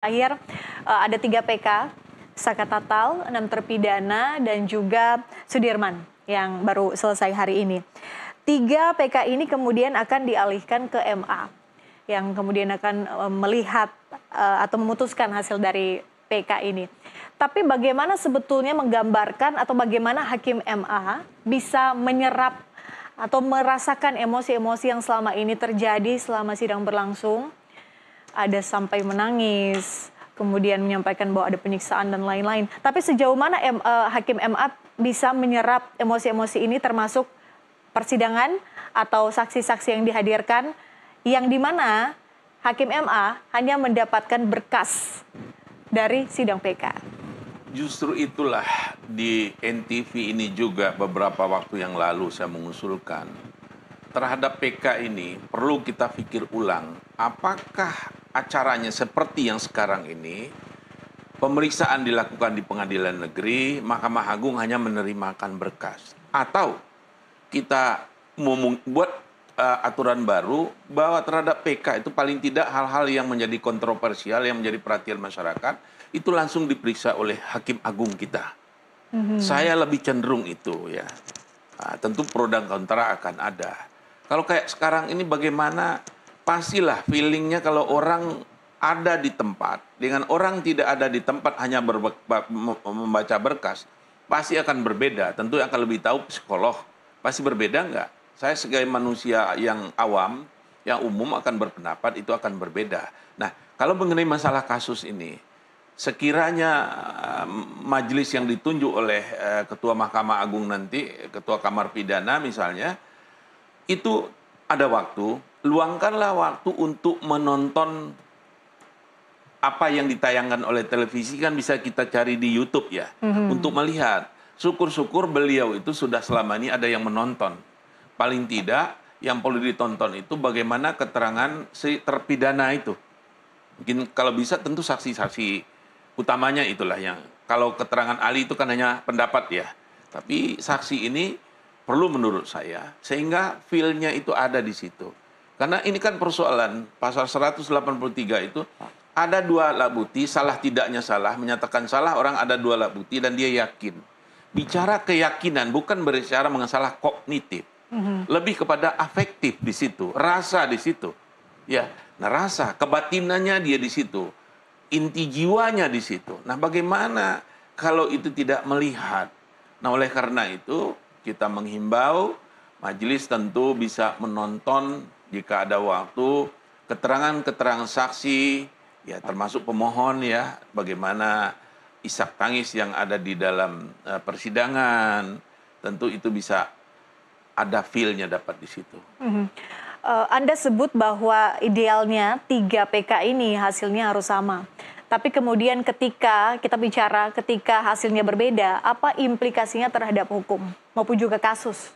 Terakhir ada 3 PK, Saka Tatal, 6 terpidana, dan juga Sudirman yang baru selesai hari ini. 3 PK ini kemudian akan dialihkan ke MA yang kemudian akan melihat atau memutuskan hasil dari PK ini. Tapi bagaimana sebetulnya menggambarkan atau bagaimana hakim MA bisa menyerap atau merasakan emosi-emosi yang selama ini terjadi selama sidang berlangsung? Ada sampai menangis, kemudian menyampaikan bahwa ada penyiksaan dan lain-lain. Tapi sejauh mana hakim MA bisa menyerap emosi-emosi ini termasuk persidangan atau saksi-saksi yang dihadirkan, yang dimana hakim MA hanya mendapatkan berkas dari sidang PK. Justru itulah di NTV ini juga beberapa waktu yang lalu saya mengusulkan terhadap PK ini perlu kita pikir ulang apakah acaranya seperti yang sekarang ini pemeriksaan dilakukan di pengadilan negeri, Mahkamah Agung hanya menerimakan berkas, atau kita membuat aturan baru bahwa terhadap PK itu paling tidak hal-hal yang menjadi kontroversial, yang menjadi perhatian masyarakat itu langsung diperiksa oleh Hakim Agung kita. Saya lebih cenderung itu ya. Nah, tentu pro dan kontra akan ada. Kalau kayak sekarang ini bagaimana, pastilah feelingnya kalau orang ada di tempat dengan orang tidak ada di tempat hanya membaca berkas, pasti akan berbeda. Tentu akan lebih tahu psikolog, pasti berbeda nggak? Saya sebagai manusia yang awam, yang umum akan berpendapat itu akan berbeda. Nah, kalau mengenai masalah kasus ini, sekiranya majelis yang ditunjuk oleh Ketua Mahkamah Agung nanti, Ketua Kamar Pidana misalnya, itu ada waktu, luangkanlah waktu untuk menonton apa yang ditayangkan oleh televisi, kan bisa kita cari di YouTube ya, untuk melihat. Syukur-syukur beliau itu sudah selama ini ada yang menonton. Paling tidak yang perlu ditonton itu bagaimana keterangan si terpidana itu. Mungkin kalau bisa tentu saksi-saksi utamanya itulah yang, kalau keterangan ahli itu kan hanya pendapat ya. Tapi saksi ini perlu menurut saya, sehingga feel-nya itu ada di situ. Karena ini kan persoalan pasal 183 itu ada 2 alat bukti, salah tidaknya salah, menyatakan salah orang ada 2 alat bukti dan dia yakin. Bicara keyakinan bukan berbicara mengenai kognitif, lebih kepada afektif di situ, rasa di situ. Ya, nah rasa kebatinannya dia di situ, inti jiwanya di situ. Nah, bagaimana kalau itu tidak melihat? Nah, oleh karena itu kita menghimbau majelis tentu bisa menonton jika ada waktu keterangan-keterangan saksi ya, termasuk pemohon ya, bagaimana isak tangis yang ada di dalam persidangan, tentu itu bisa ada feel-nya dapat di situ. Anda sebut bahwa idealnya 3 PK ini hasilnya harus sama. Tapi kemudian ketika kita bicara, ketika hasilnya berbeda, apa implikasinya terhadap hukum maupun juga kasus?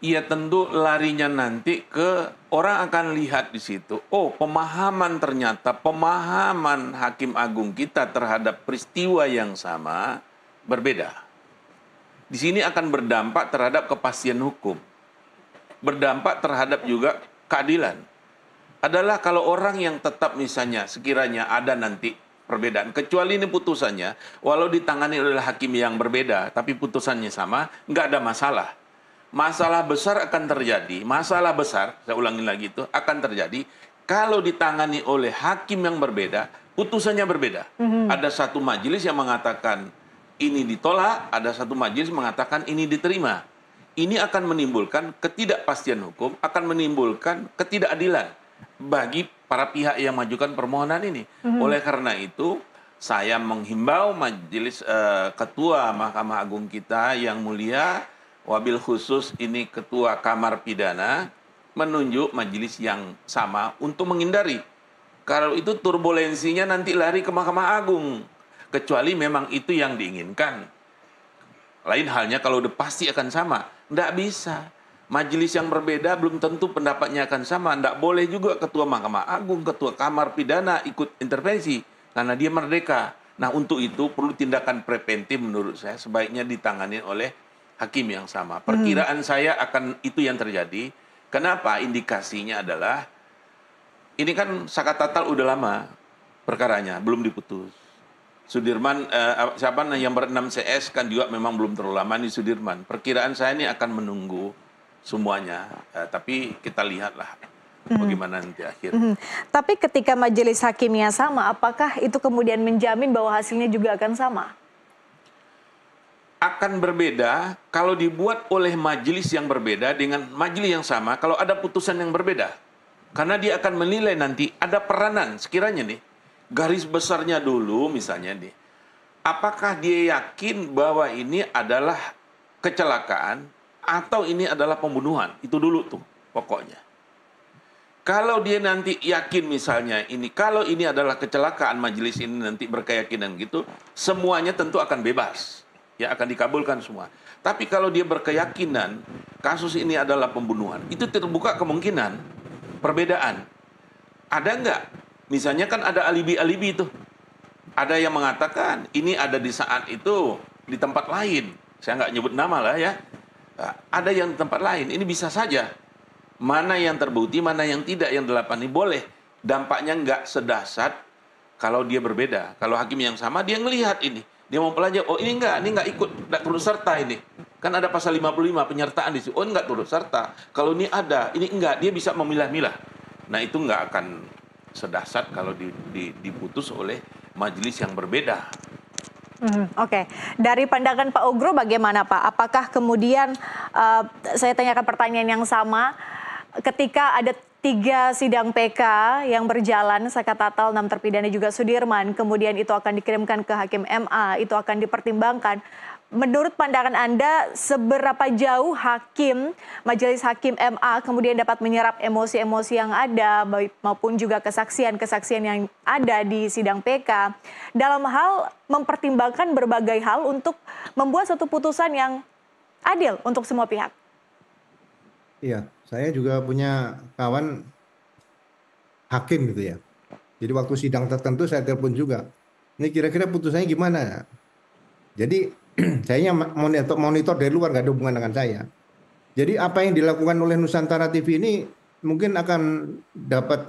Iya, tentu larinya nanti ke orang akan lihat di situ. Oh, pemahaman ternyata pemahaman Hakim Agung kita terhadap peristiwa yang sama berbeda. Di sini akan berdampak terhadap kepastian hukum, berdampak terhadap juga keadilan. Adalah kalau orang yang tetap misalnya sekiranya ada nanti perbedaan, kecuali ini putusannya, walau ditangani oleh hakim yang berbeda, tapi putusannya sama, nggak ada masalah. Masalah besar akan terjadi, masalah besar, saya ulangin lagi itu, akan terjadi kalau ditangani oleh hakim yang berbeda, putusannya berbeda. Ada satu majelis yang mengatakan ini ditolak, ada satu majelis mengatakan ini diterima. Ini akan menimbulkan ketidakpastian hukum, akan menimbulkan ketidakadilan bagi para pihak yang majukan permohonan ini. Oleh karena itu, saya menghimbau majelis Ketua Mahkamah Agung kita yang mulia, wabil khusus ini Ketua Kamar Pidana, menunjuk majelis yang sama untuk menghindari. Kalau itu turbulensinya nanti lari ke Mahkamah Agung, kecuali memang itu yang diinginkan. Lain halnya kalau udah pasti akan sama, nggak bisa. Majelis yang berbeda belum tentu pendapatnya akan sama. Tidak boleh juga Ketua Mahkamah Agung, Ketua Kamar Pidana ikut intervensi, karena dia merdeka. Nah, untuk itu perlu tindakan preventif menurut saya, sebaiknya ditangani oleh hakim yang sama. Perkiraan saya akan itu yang terjadi. Kenapa? Indikasinya adalah ini kan Saka Tatal udah lama perkaranya, belum diputus. Sudirman, siapa yang berenam CS kan juga memang belum terlalu lama nih Sudirman. Perkiraan saya ini akan menunggu semuanya, tapi kita lihatlah bagaimana nanti akhir. Tapi ketika majelis hakimnya sama, apakah itu kemudian menjamin bahwa hasilnya juga akan sama? Akan berbeda kalau dibuat oleh majelis yang berbeda dengan majelis yang sama, kalau ada putusan yang berbeda. Karena dia akan menilai nanti ada peranan sekiranya nih. Garis besarnya dulu misalnya nih, apakah dia yakin bahwa ini adalah kecelakaan atau ini adalah pembunuhan? Itu dulu tuh pokoknya. Kalau dia nanti yakin misalnya ini, kalau ini adalah kecelakaan, majelis ini nanti berkeyakinan gitu, semuanya tentu akan bebas. Ya akan dikabulkan semua. Tapi kalau dia berkeyakinan kasus ini adalah pembunuhan, itu terbuka kemungkinan perbedaan. Ada nggak? Misalnya kan ada alibi-alibi itu. Ada yang mengatakan ini ada di saat itu di tempat lain. Saya nggak nyebut nama lah ya. Ada yang di tempat lain. Ini bisa saja. Mana yang terbukti, mana yang tidak. Yang delapan ini boleh. Dampaknya nggak sedasar kalau dia berbeda. Kalau hakim yang sama dia ngelihat ini. Dia mau pelajari, oh ini nggak ikut, nggak turut serta ini. Kan ada pasal 55 penyertaan di situ. Oh nggak turut serta. Kalau ini ada, ini enggak. Dia bisa memilah-milah. Nah itu nggak akan sedasar kalau diputus oleh majelis yang berbeda. Oke. Dari pandangan Pak Oegro bagaimana Pak? Apakah kemudian saya tanyakan pertanyaan yang sama ketika ada 3 sidang PK yang berjalan, Saka Tatal, 6 terpidana juga Sudirman, kemudian itu akan dikirimkan ke hakim MA, itu akan dipertimbangkan. Menurut pandangan Anda, seberapa jauh hakim, majelis hakim MA kemudian dapat menyerap emosi-emosi yang ada, maupun juga kesaksian-kesaksian yang ada di sidang PK, dalam hal mempertimbangkan berbagai hal untuk membuat satu putusan yang adil untuk semua pihak? Iya, saya juga punya kawan hakim gitu ya. Jadi waktu sidang tertentu saya telepon juga. Ini kira-kira putusannya gimana? Jadi saya monitor dari luar, nggak ada hubungan dengan saya. Jadi apa yang dilakukan oleh Nusantara TV ini mungkin akan dapat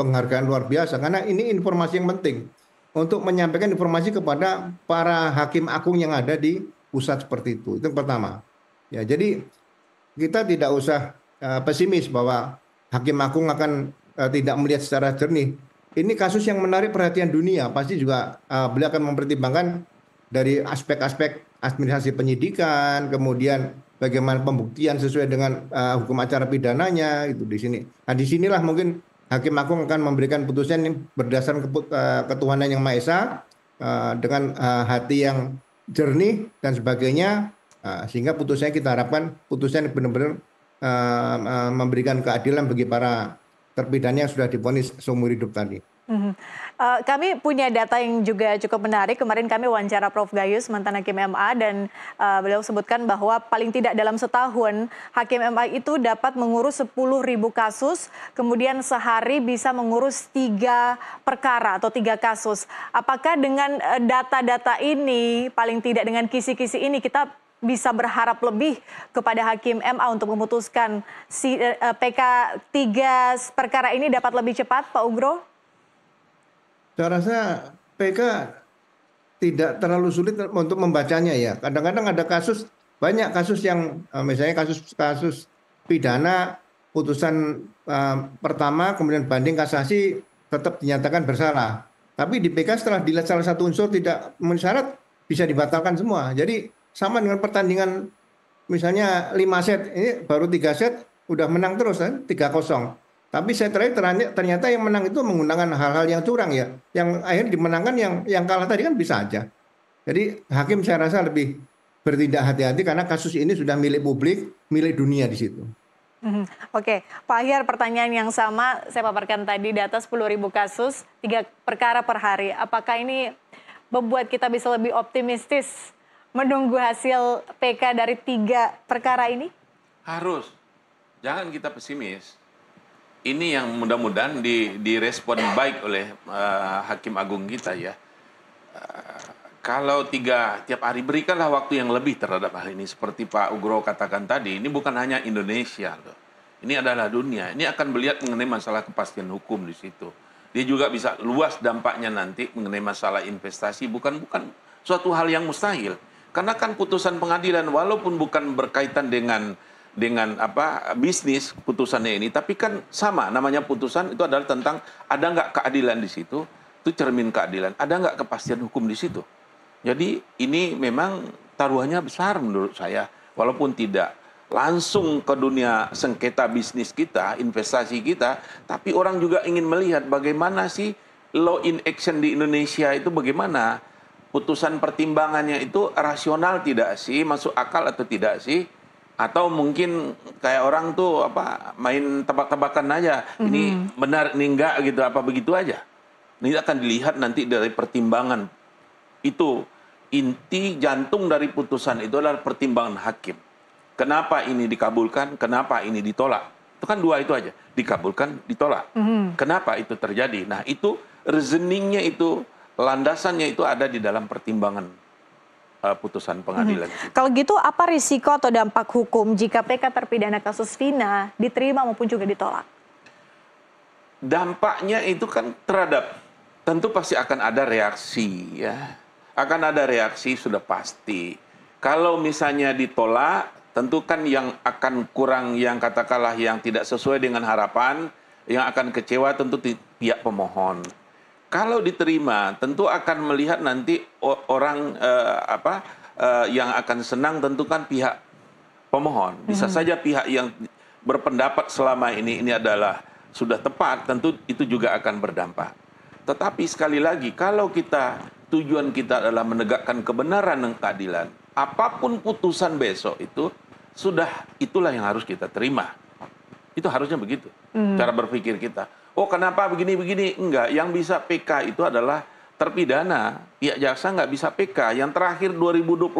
penghargaan luar biasa. Karena ini informasi yang penting untuk menyampaikan informasi kepada para hakim agung yang ada di pusat seperti itu. Itu yang pertama. Ya, jadi kita tidak usah pesimis bahwa hakim agung akan tidak melihat secara jernih. Ini kasus yang menarik perhatian dunia. Pasti juga beliau akan mempertimbangkan dari aspek-aspek administrasi penyidikan, kemudian bagaimana pembuktian sesuai dengan hukum acara pidananya itu di sini. Nah, di sinilah mungkin hakim agung akan memberikan putusan yang berdasarkan ketuhanan yang Maha Esa dengan hati yang jernih dan sebagainya, sehingga putusannya kita harapkan putusan benar-benar memberikan keadilan bagi para terpidana yang sudah divonis seumur hidup tadi. Kami punya data yang juga cukup menarik. Kemarin kami wawancara Prof. Gayus, mantan hakim MA, dan beliau sebutkan bahwa paling tidak dalam setahun hakim MA itu dapat mengurus 10.000 kasus, kemudian sehari bisa mengurus 3 perkara atau 3 kasus. Apakah dengan data-data ini, paling tidak dengan kisi-kisi ini, kita bisa berharap lebih kepada hakim MA untuk memutuskan si PK 3 perkara ini dapat lebih cepat, Pak Oegro? Saya rasa PK tidak terlalu sulit untuk membacanya ya. Kadang-kadang ada kasus, banyak kasus yang misalnya kasus pidana, putusan pertama kemudian banding kasasi tetap dinyatakan bersalah. Tapi di PK setelah dilihat salah satu unsur tidak memenuhi syarat bisa dibatalkan semua. Jadi sama dengan pertandingan misalnya 5 set, ini baru 3 set udah menang terus kan, 3-0. Tapi saya terakhir ternyata yang menang itu menggunakan hal-hal yang curang ya. Yang akhirnya dimenangkan yang kalah tadi kan bisa aja. Jadi hakim saya rasa lebih bertindak hati-hati karena kasus ini sudah milik publik, milik dunia di situ. Oke, Pak Ahyar, pertanyaan yang sama. Saya paparkan tadi data 10.000 kasus, 3 perkara per hari. Apakah ini membuat kita bisa lebih optimistis menunggu hasil PK dari 3 perkara ini? Harus. Jangan kita pesimis. Ini yang mudah-mudahan direspon baik oleh hakim agung kita ya. Kalau 3 tiap hari, berikanlah waktu yang lebih terhadap hal ini. Seperti Pak Oegro katakan tadi, ini bukan hanya Indonesia loh. Ini adalah dunia. Ini akan melihat mengenai masalah kepastian hukum di situ. Dia juga bisa luas dampaknya nanti mengenai masalah investasi, bukan suatu hal yang mustahil. Karena kan putusan pengadilan walaupun bukan berkaitan dengan bisnis putusannya ini, tapi kan sama namanya putusan itu adalah tentang ada nggak keadilan di situ, itu cermin keadilan, ada nggak kepastian hukum di situ. Jadi ini memang taruhannya besar menurut saya, walaupun tidak langsung ke dunia sengketa bisnis kita, investasi kita, tapi orang juga ingin melihat bagaimana sih law in action di Indonesia itu bagaimana, putusan pertimbangannya itu rasional tidak sih, masuk akal atau tidak sih. Atau mungkin kayak orang tuh main tebak-tebakan aja, ini benar ini enggak gitu, begitu aja. Ini akan dilihat nanti dari pertimbangan. Itu inti jantung dari putusan itu adalah pertimbangan hakim. Kenapa ini dikabulkan, kenapa ini ditolak. Itu kan dua itu aja, dikabulkan, ditolak. Kenapa itu terjadi? Nah itu reasoningnya itu, landasannya itu ada di dalam pertimbangan putusan pengadilan. Kalau gitu apa risiko atau dampak hukum jika PK terpidana kasus Vina diterima maupun juga ditolak? Dampaknya itu kan terhadap, tentu pasti akan ada reaksi ya. Akan ada reaksi sudah pasti. Kalau misalnya ditolak, tentu kan yang akan kurang, yang katakanlah yang tidak sesuai dengan harapan, yang akan kecewa tentu pihak pemohon. Kalau diterima, tentu akan melihat nanti orang yang akan senang tentu kan pihak pemohon. Bisa saja pihak yang berpendapat selama ini adalah sudah tepat, tentu itu juga akan berdampak. Tetapi sekali lagi, kalau kita tujuan kita adalah menegakkan kebenaran dan keadilan, apapun putusan besok itu sudah itulah yang harus kita terima. Itu harusnya begitu cara berpikir kita. Oh kenapa begini-begini? Enggak, yang bisa PK itu adalah terpidana. Pihak jaksa nggak bisa PK. Yang terakhir 2024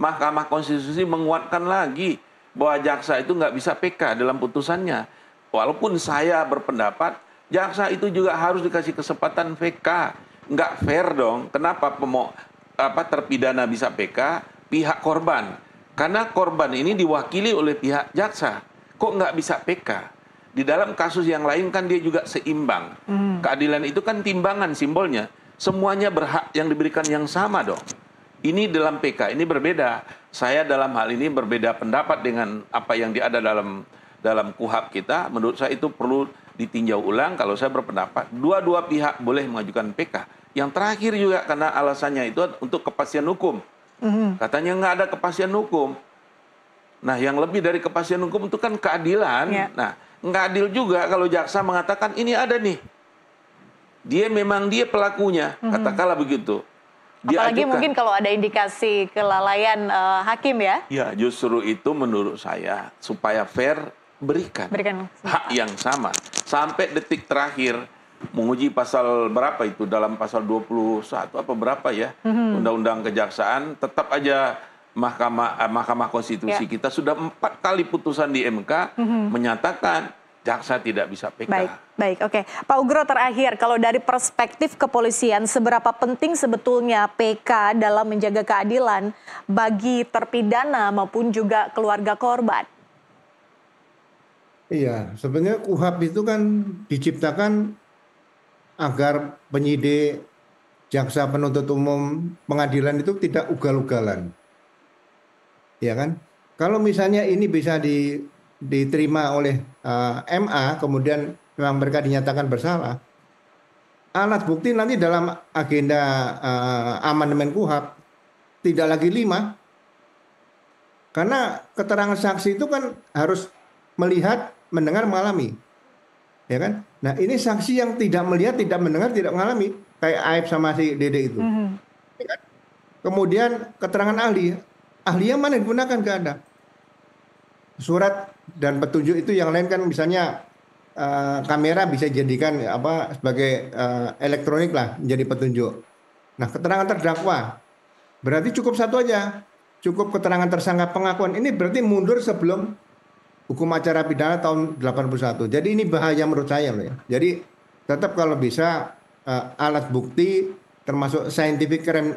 Mahkamah Konstitusi menguatkan lagi bahwa jaksa itu nggak bisa PK dalam putusannya. Walaupun saya berpendapat, jaksa itu juga harus dikasih kesempatan PK. Nggak fair dong, kenapa terpidana bisa PK, pihak korban. Karena korban ini diwakili oleh pihak jaksa. Kok nggak bisa PK? Di dalam kasus yang lain kan dia juga seimbang. Keadilan itu kan timbangan simbolnya. Semuanya berhak yang diberikan yang sama dong. Ini dalam PK, ini berbeda. Saya dalam hal ini berbeda pendapat dengan apa yang ada dalam KUHAP kita. Menurut saya itu perlu ditinjau ulang. Kalau saya berpendapat, dua-dua pihak boleh mengajukan PK. Yang terakhir juga karena alasannya itu untuk kepastian hukum. Katanya nggak ada kepastian hukum. Nah yang lebih dari kepastian hukum itu kan keadilan. Nah nggak adil juga kalau jaksa mengatakan ini ada nih. Dia memang pelakunya, katakanlah begitu. Dia apalagi ajukan. Mungkin kalau ada indikasi kelalaian hakim ya. Ya justru itu menurut saya supaya fair berikan hak yang sama. Sampai detik terakhir menguji pasal berapa itu dalam pasal 21 berapa ya. Undang-undang kejaksaan tetap aja Mahkamah Konstitusi kita sudah 4 kali putusan di MK menyatakan jaksa tidak bisa PK. Baik, oke. Pak Oegro terakhir, kalau dari perspektif kepolisian, seberapa penting sebetulnya PK dalam menjaga keadilan bagi terpidana maupun juga keluarga korban? Iya, sebenarnya KUHAP itu kan diciptakan agar penyidik, jaksa penuntut umum, pengadilan itu tidak ugal-ugalan. Ya kan? Kalau misalnya ini bisa diterima oleh MA, kemudian memang mereka dinyatakan bersalah, alat bukti nanti dalam agenda amandemen KUHAP tidak lagi 5. Karena keterangan saksi itu kan harus melihat, mendengar, mengalami. Ya kan? Nah ini saksi yang tidak melihat, tidak mendengar, tidak mengalami. Kayak Aib sama si Dede itu. Ya kan? Kemudian keterangan ahli yang mana digunakan, nggak ada. Surat dan petunjuk itu yang lain kan misalnya kamera bisa jadikan sebagai elektronik lah, menjadi petunjuk. Nah keterangan terdakwa berarti cukup satu aja, cukup keterangan tersangka pengakuan. Ini berarti mundur sebelum hukum acara pidana tahun 81. Jadi ini bahaya menurut saya loh ya. Jadi tetap kalau bisa alat bukti termasuk scientific crime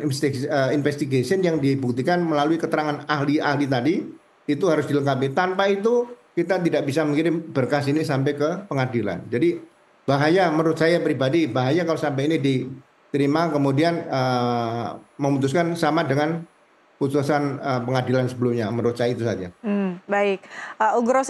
investigation yang dibuktikan melalui keterangan ahli-ahli tadi, itu harus dilengkapi. Tanpa itu kita tidak bisa mengirim berkas ini sampai ke pengadilan. Jadi Bahaya menurut saya pribadi, bahaya kalau sampai ini diterima kemudian memutuskan sama dengan putusan pengadilan sebelumnya. Menurut saya itu saja. Baik, Oegroseno.